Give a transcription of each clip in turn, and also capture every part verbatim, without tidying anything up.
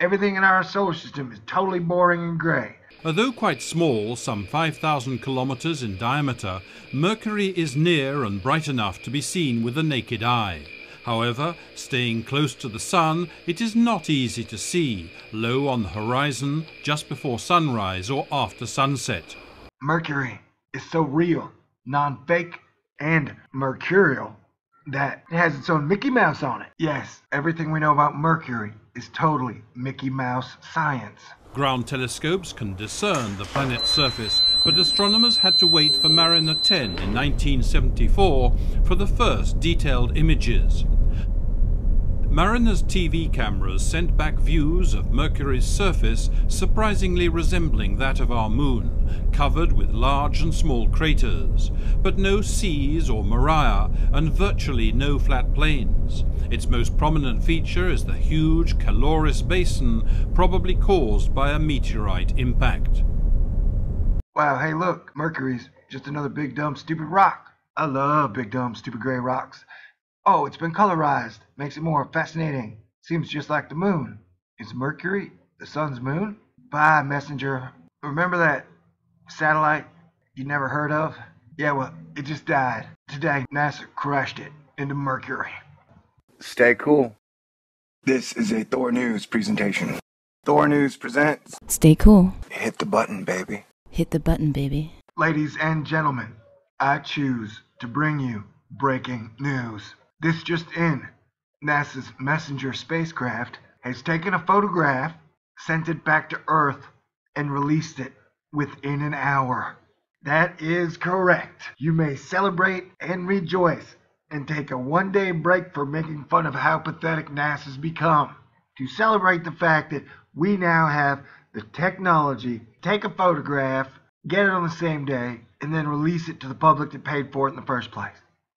Everything in our solar system is totally boring and grey. Although quite small, some five thousand kilometres in diameter, Mercury is near and bright enough to be seen with the naked eye. However, staying close to the sun, it is not easy to see, low on the horizon, just before sunrise or after sunset. Mercury is so real, non-fake, and mercurial that it has its own Mickey Mouse on it. Yes, everything we know about Mercury is totally Mickey Mouse science. Ground telescopes can discern the planet's surface, but astronomers had to wait for Mariner ten in nineteen seventy-four for the first detailed images. Mariner's T V cameras sent back views of Mercury's surface surprisingly resembling that of our Moon, covered with large and small craters, but no seas or maria and virtually no flat plains. Its most prominent feature is the huge Caloris Basin, probably caused by a meteorite impact. Wow, hey look, Mercury's just another big dumb stupid rock. I love big dumb stupid grey rocks. Oh, it's been colorized. Makes it more fascinating. Seems just like the moon. Is Mercury the sun's moon? Bye, Messenger. Remember that satellite you never heard of? Yeah, well, it just died. Today, NASA crashed it into Mercury. Stay cool. This is a Thor News presentation. Thor News presents... Stay cool. Hit the button, baby. Hit the button, baby. Ladies and gentlemen, I choose to bring you breaking news. This just in, NASA's Messenger spacecraft has taken a photograph, sent it back to Earth, and released it within an hour. That is correct. You may celebrate and rejoice and take a one-day break for making fun of how pathetic NASA's become. To celebrate the fact that we now have the technology, take a photograph, get it on the same day, and then release it to the public that paid for it in the first place.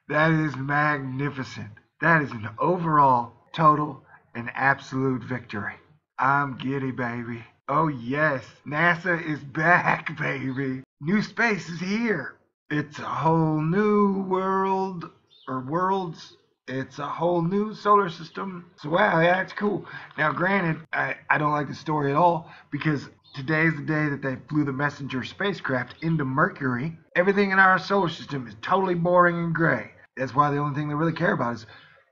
That is magnificent. That is an overall, total, and absolute victory. I'm giddy, baby. Oh yes, NASA is back, baby. New space is here. It's a whole new world, or worlds. It's a whole new solar system. So wow, yeah, that's cool. Now granted, I, I don't like the story at all, because today's the day that they flew the Messenger spacecraft into Mercury. Everything in our solar system is totally boring and gray. That's why the only thing they really care about is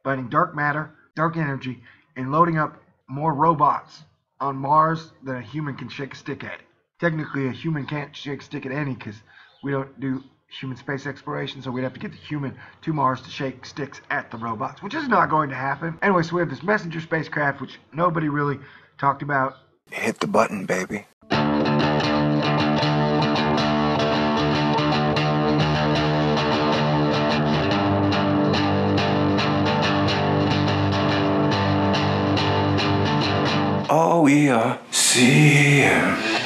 finding dark matter, dark energy, and loading up more robots on Mars than a human can shake a stick at. Technically, a human can't shake a stick at any, because we don't do human space exploration, so we'd have to get the human to Mars to shake sticks at the robots, which is not going to happen. Anyway, so we have this Messenger spacecraft, which nobody really talked about. Hit the button, baby. Oh, yeah. See ya.